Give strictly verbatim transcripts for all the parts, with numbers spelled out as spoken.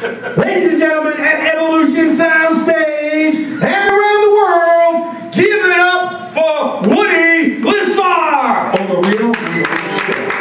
Ladies and gentlemen, at Evolution Soundstage and around the world, give it up for Woody Glissar on the Real Real Show.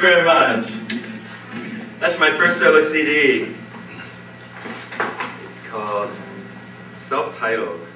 Very much. That's my first solo C D. It's called Self-Titled.